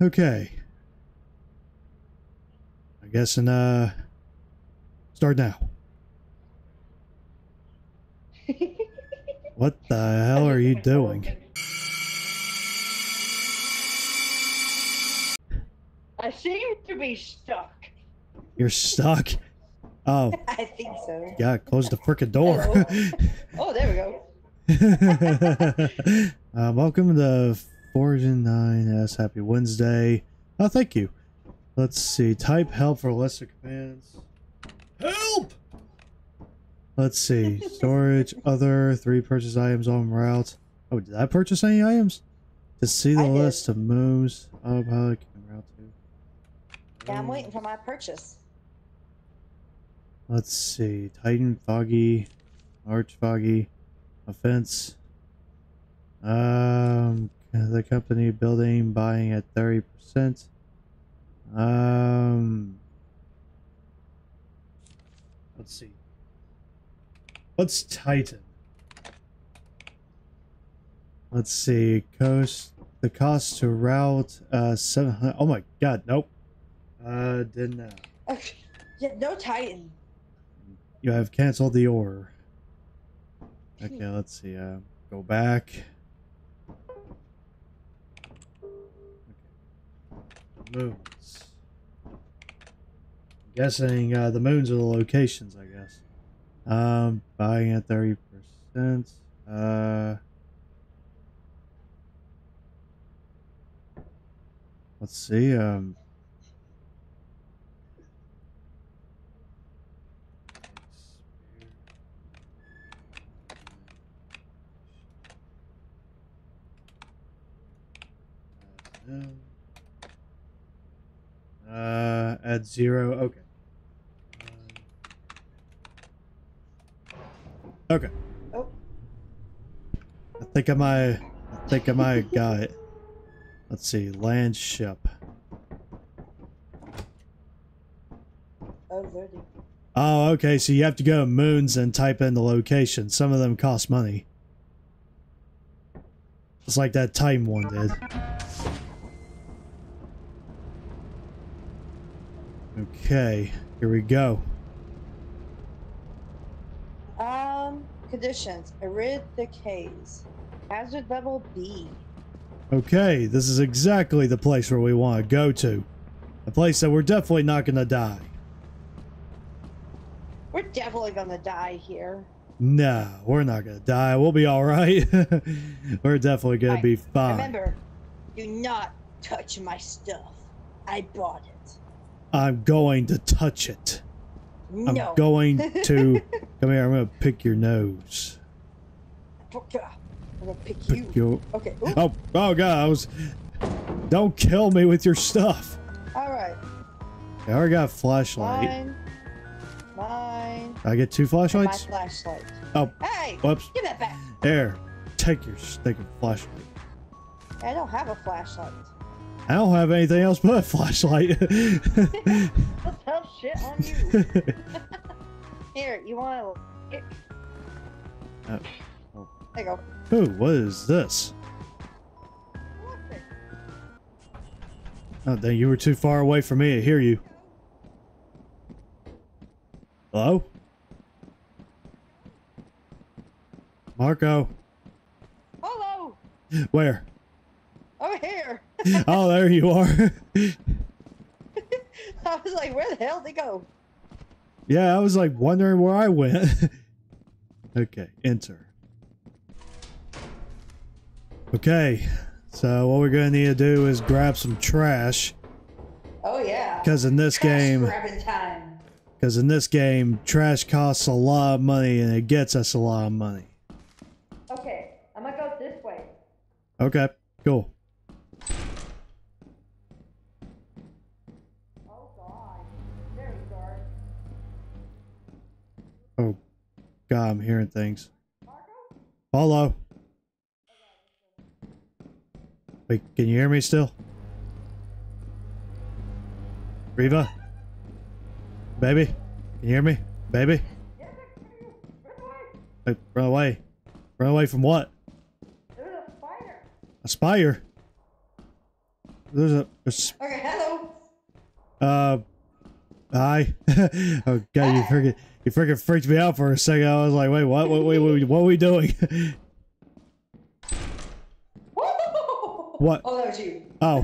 Okay. I guess and start now. What the hell are you doing? I seem to be stuck. You're stuck? Oh. I think so. Yeah, close the frickin' door. Oh, there we go. Welcome to Forging 9S. Happy Wednesday. Oh, thank you. Let's see. Type help for lesser commands. Help! Let's see. Storage, other, 3 purchase items on route. Oh, did I purchase any items? To see the list of moves. Oh, I can route to. Yeah, I'm waiting for my purchase. Let's see. Titan, Foggy, Arch Foggy, Offense. The company building, buying at 30%. Let's see. What's Titan? Let's see. Coast. The cost to route 700. Oh my God. Nope. Didn't know. Okay. Yeah, no Titan. You have canceled the order. Okay, let's see. Go back. Okay. Moons. I'm guessing the moons are the locations, I guess. Buying at 30%. Let's see. At 0, okay. Okay. Oh. I think I might have got it. Let's see, land ship. Oh, okay, so you have to go to moons and type in the location. Some of them cost money. Just like that Titan one did. Okay, here we go. Conditions. Arid decays. Hazard level B. Okay, this is exactly the place where we want to go to. A place that we're definitely not going to die. We're definitely going to die here. No, we're not going to die. We'll be alright. We're definitely going to be fine. Remember, do not touch my stuff. I bought it. I'm going to touch it. No. I'm going to... Come here, I'm going to pick your nose. I'm going to pick you. Okay. Ooh. Oh, oh God, I was... Don't kill me with your stuff. All right. I already got a flashlight. Mine. I get 2 flashlights? And my flashlight. Oh. Hey! Whoops. Give that back. There. Take your stinking flashlight. I don't have a flashlight. I don't have anything else but a flashlight. What the hell shit on you? Here, you want to kick? Oh. Oh. There you go. Ooh, what is this? Nothing. Oh, dang, you were too far away from me to hear you. Hello? Marco. Hello. Where? Over here. Oh, there you are. I was like, where the hell did they go? Yeah, I was like wondering where I went. Okay, enter. Okay, so what we're going to need to do is grab some trash. Oh, yeah. Because in this game, trash costs a lot of money and it gets us a lot of money. Okay, I'm going to go this way. Okay, cool. God, I'm hearing things. Hello. Wait, can you hear me still? Reva? Baby? Can you hear me? Baby? Hey, run away. Run away from what? There's a spider. A spider? There's a... Okay, hello. Hi. Oh, God, hi. You freaking freaked me out for a second. I was like, wait, what are we doing? What? Oh, that was you. Oh.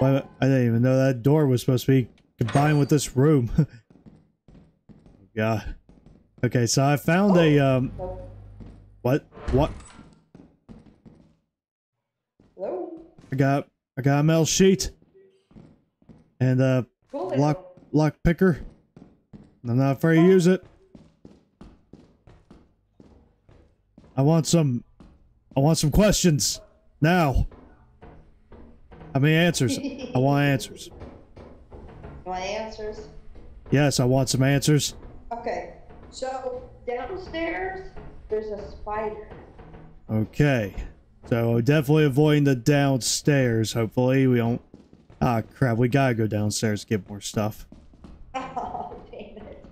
I didn't even know that door was supposed to be combined with this room. Oh, God. Okay, so I found a, What? Hello? I got a metal sheet. And a lock picker. I'm not afraid to use it. I want some questions. Now. I mean answers. I want answers. You want answers? Yes, I want some answers. Okay. So, downstairs, there's a spider. Okay. So, definitely avoiding the downstairs. Hopefully, we don't... Ah, crap. We gotta go downstairs to get more stuff. Oh, damn it.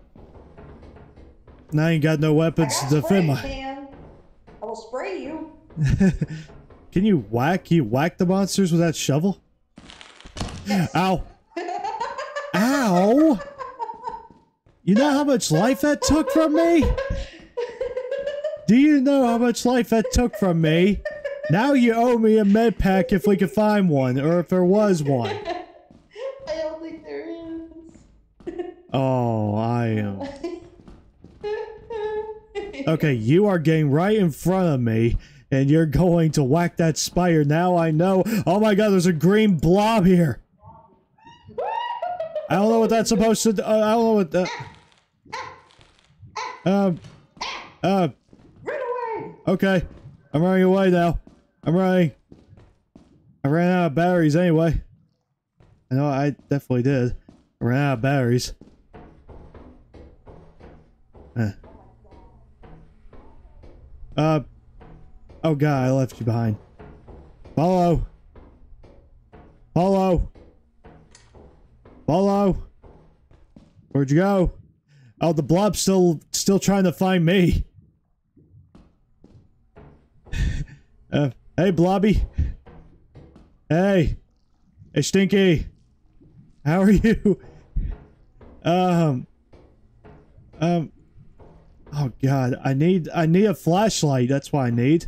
Now you got no weapons to defend my... I will spray you. Can you whack the monsters with that shovel? Yes. Ow. Ow! You know how much life that took from me? Do you know how much life that took from me? Now you owe me a med pack if we could find one, or if there was one. I don't think there is. Oh, I am. Okay, you are getting right in front of me, and you're going to whack that spider. Now I know. Oh my God, there's a green blob here. I don't know what that's supposed to do. I don't know what that... Run away! Okay. I'm running away now. I'm running. I ran out of batteries anyway. I know I definitely did. I ran out of batteries. Oh God, I left you behind. Follow. Where'd you go? Oh, the blob's still trying to find me. Hey, Blobby. Hey, Stinky. How are you? Oh God, I need a flashlight. That's what I need.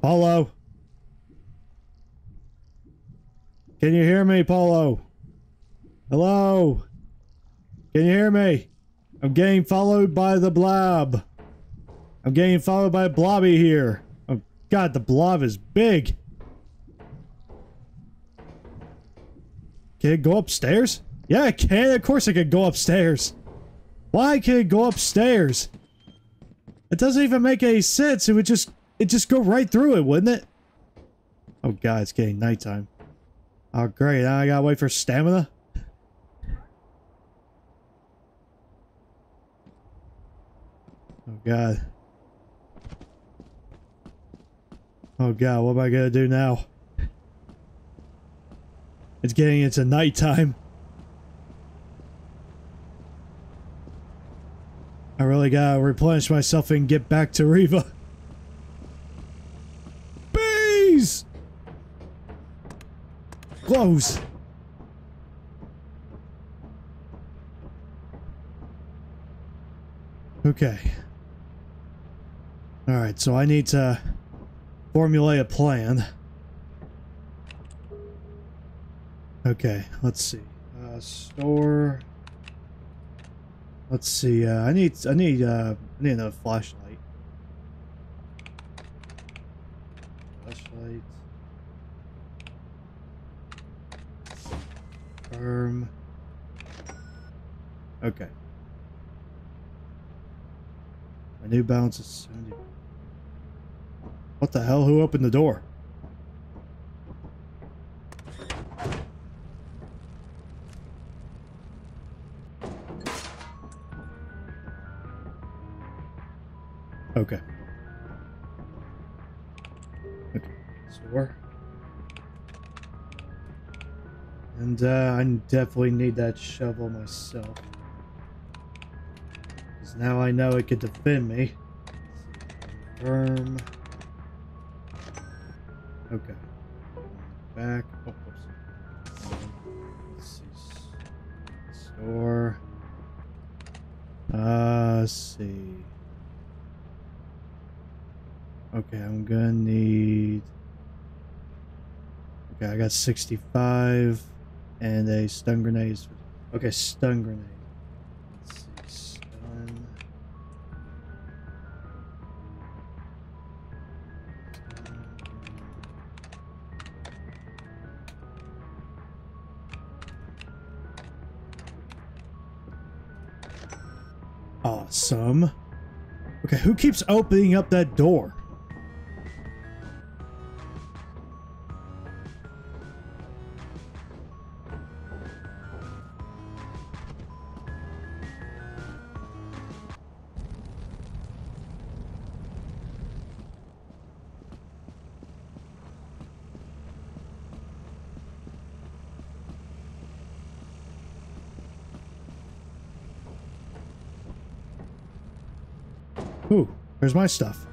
Paulo. Can you hear me, Paulo? Hello? Can you hear me? I'm getting followed by the blob. I'm getting followed by Blobby here. Oh God, the blob is big. Can it go upstairs? Yeah, it can. Of course it can go upstairs. Why can it go upstairs? It doesn't even make any sense. It would just, it'd just go right through it, wouldn't it? Oh God, it's getting nighttime. Oh great, now I gotta wait for stamina. Oh God. Oh God, what am I gonna do now? It's getting into nighttime. I really gotta replenish myself and get back to Reva. Bees! Close! Okay. Alright, so I need to formulate a plan. Okay, let's see. Store. Let's see. I need another flashlight. Okay. My new balance is 70. What the hell? Who opened the door? Okay. Okay. Store. And I definitely need that shovel myself. Because now I know it could defend me. Confirm. Okay. Back. Oh, let's see. Store. Let's see. Okay, I'm gonna need... Okay, I got 65 and a stun grenade. Okay, stun grenade. Let's see, stun. Awesome. Okay, who keeps opening up that door? Ooh, where's my stuff?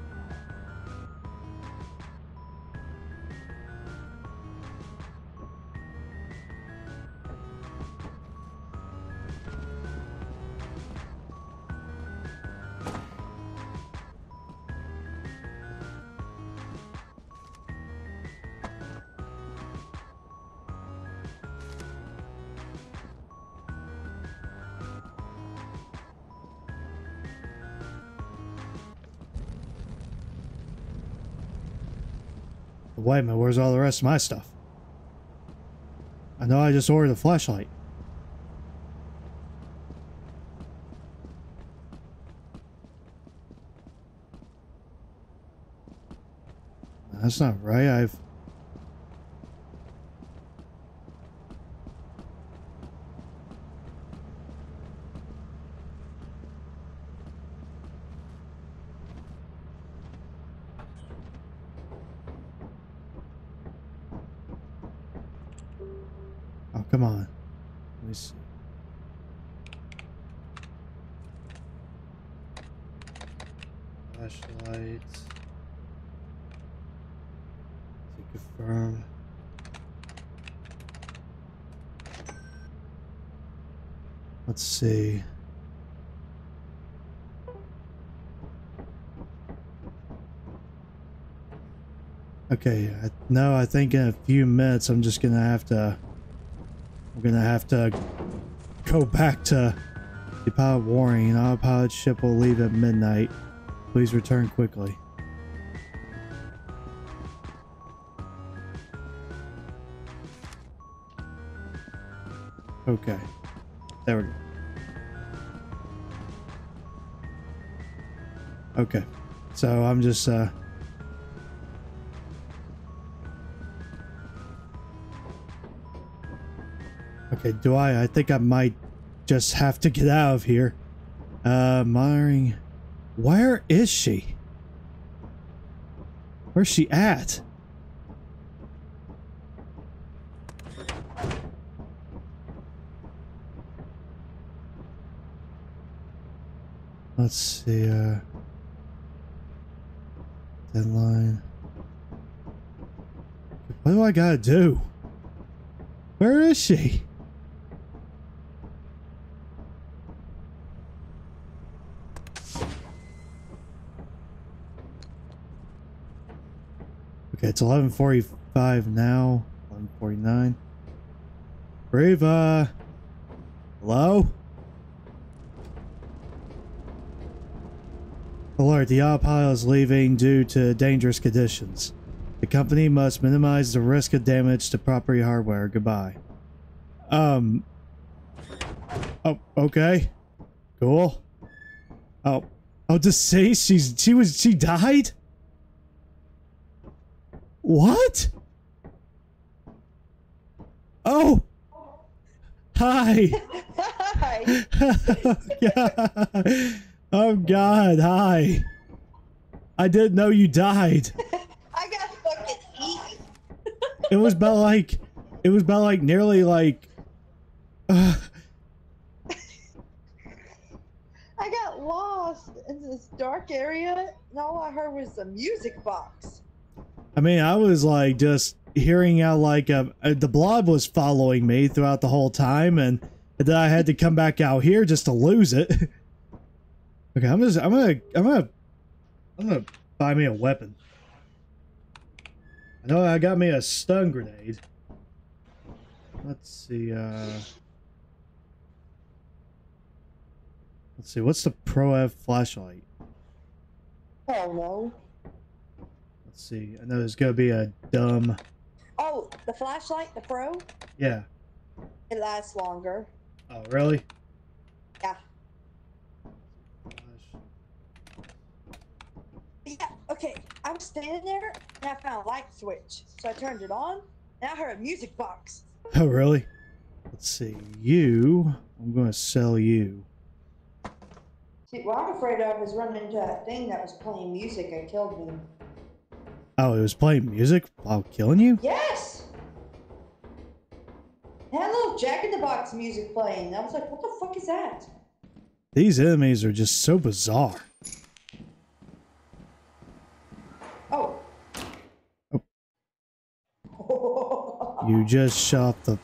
Wait a minute, where's all the rest of my stuff? I know I just ordered a flashlight. That's not right. I've... Come on. Let me see. Flashlight. To confirm. Let's see. Okay. No, I think in a few minutes I'm just going to have to... We're gonna have to go back to the pilot warning. Our pilot ship will leave at midnight. Please return quickly. Okay. There we go. Okay. So I'm just, okay, do I think I might just have to get out of here. Monitoring. Where is she? Where's she at? Let's see, deadline. What do I gotta do? Where is she? Okay, it's 11:45 now. 11:49. Brava! Hello? Alert, the autopilot is leaving due to dangerous conditions. The company must minimize the risk of damage to property hardware. Goodbye. Oh, okay. Cool. Oh. Oh, deceased? She died? What? Oh! Hi! Hi! Oh god, hi! I didn't know you died. I got fucking eaten. It was about like nearly like... I got lost in this dark area and all I heard was the music box. I mean, I was like just hearing how like the blob was following me throughout the whole time, and then I had to come back out here just to lose it. Okay, I'm gonna buy me a weapon. I know I got me a stun grenade. Let's see, what's the Pro-F flashlight? Oh no. Let's see, I know there's gonna be a dumb... Oh, the flashlight, the Pro? Yeah. It lasts longer. Oh, really? Yeah. Yeah, okay, I'm standing there, and I found a light switch. So I turned it on, and I heard a music box. Oh, really? Let's see, you... I'm gonna sell you. See, what I'm afraid of is running into that thing that was playing music and killed me. Oh, it was playing music while killing you? Yes! It had a little Jack-in-the-Box music playing, and I was like, what the fuck is that? These enemies are just so bizarre. Oh. Oh. You just shot the...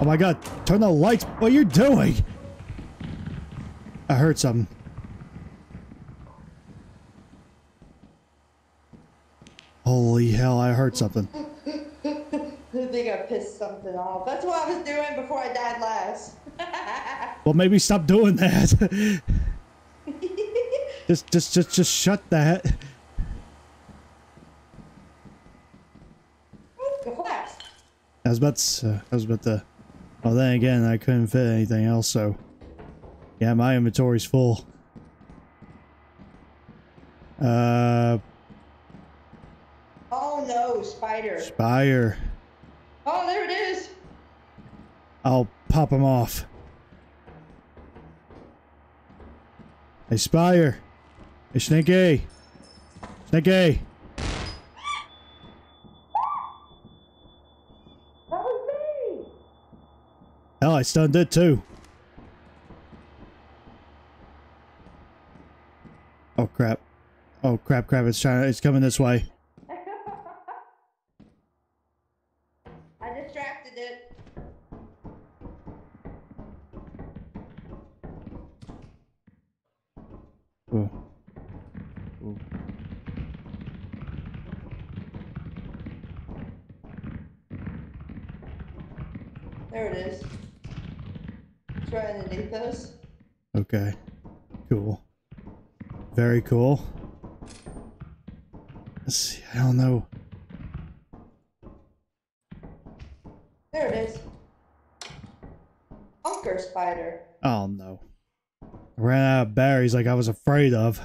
Oh my god, turn the lights! What are you doing? I heard something. Holy hell, I heard something. I think I pissed something off. That's what I was doing before I died last. Well, maybe stop doing that. just shut that. I was about to... Well, then again, I couldn't fit anything else, so... Yeah, my inventory's full. Oh no, spider. Spider. Oh, there it is! I'll pop him off. Hey, spider! Hey, Sneaky! Sneaky! Hell, I stunned it too. Oh crap. Oh crap, crap, it's coming this way. I distracted it. Ooh. Ooh. There it is. Right underneath those. Okay. Cool. Very cool. Let's see. I don't know. There it is. Hunker spider. Oh no. I ran out of berries like I was afraid of.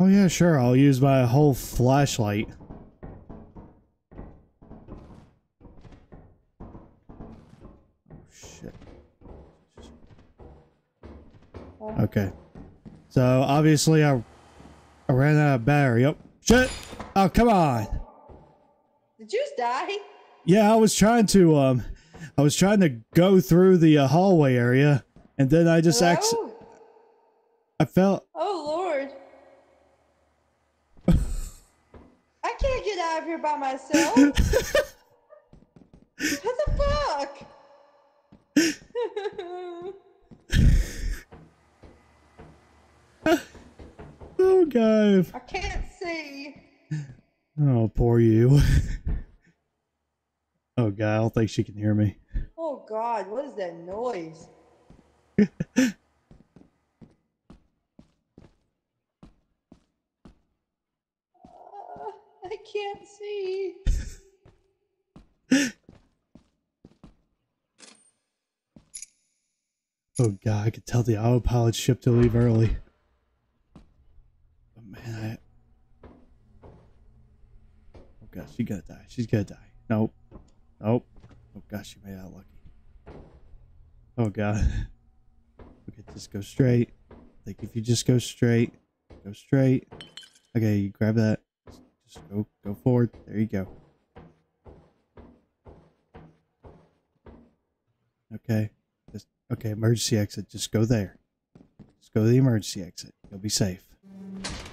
Oh yeah, sure. I'll use my whole flashlight. Okay, so obviously I ran out of battery. Oh, shit! Oh, come on! Did you die? Yeah, I was trying to go through the hallway area, and then I just I felt. Oh Lord! I can't get out of here by myself. What the fuck? Oh god. I can't see. Oh, poor you. Oh god, I don't think she can hear me. Oh god, what is that noise? I can't see. Oh god, I could tell the autopilot ship to leave early. Man, oh gosh, she's gonna die. She's gonna die. Nope. Nope. Oh gosh, she made out lucky. Oh god. Okay, just go straight. Like if you just go straight, go straight. Okay, you grab that. Just go forward. There you go. Okay. Emergency exit. Just go there. Go to the emergency exit. You'll be safe.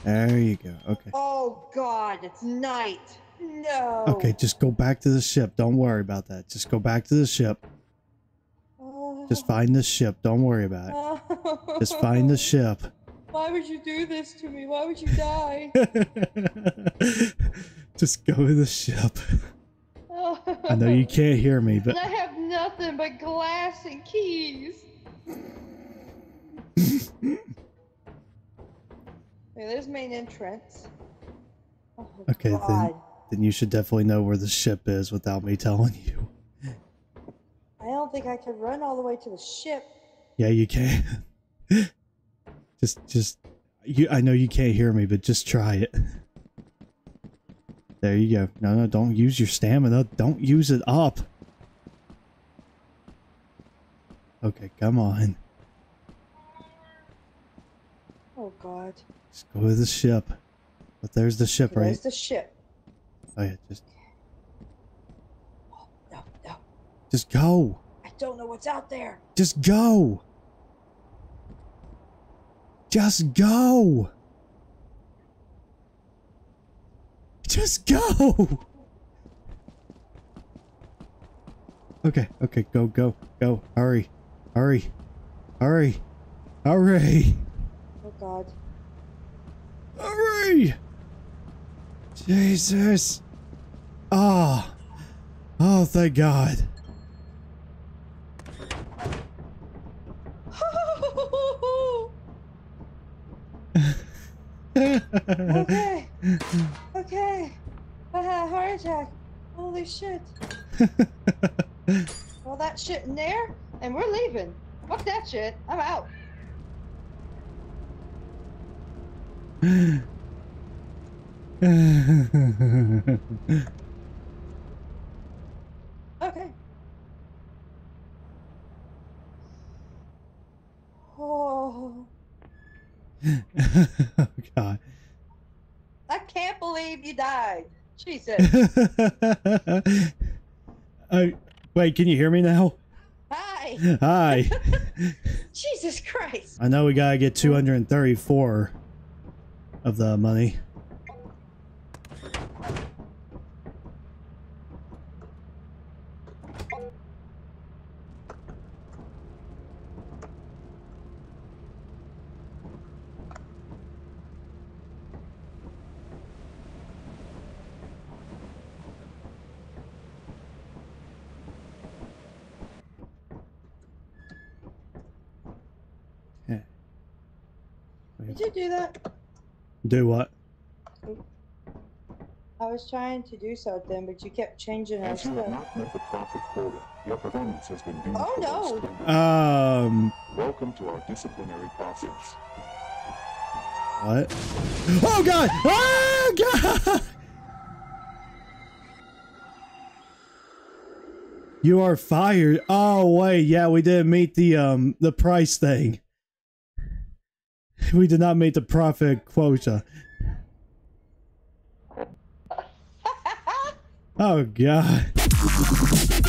There you go. Okay. Oh, God, it's night. No. Okay, just go back to the ship. Don't worry about that. Just go back to the ship. Oh. Just find the ship. Don't worry about it. Oh. Just find the ship. Why would you do this to me? Why would you die? Just go to the ship. Oh. I know you can't hear me, but... I have nothing but glass and keys. Okay, there's main entrance. Oh, okay, then you should definitely know where the ship is without me telling you. I don't think I could run all the way to the ship. Yeah, you can. just I know you can't hear me, but just try it. There you go. No, don't use your stamina. Don't use it up. Okay, come on. Oh, God. Just go to the ship. But there's the ship, right? There's the ship. Oh, yeah, just... Oh, no, no. Just go. I don't know what's out there. Just go. Just go. Just go. Okay, okay, go, go, go. Hurry, hurry, hurry, hurry. Oh, God. Hurry! Jesus! Ah! Oh. Oh, thank God. Okay. Okay. Heart attack. Holy shit. All that shit in there, and we're leaving. Fuck that shit. I'm out. Okay. Oh. Oh, God. I can't believe you died. Jesus. Wait, can you hear me now? Hi. Hi. Jesus Christ. I know we gotta get 234. Of the money. Yeah. Did you do that? Do what? I was trying to do something, but you kept changing our stuff. Oh no! Welcome to our disciplinary process. What? Oh God! Oh God! You are fired! Oh wait, yeah, we didn't meet the price thing. We did not meet the profit quota. Oh, God.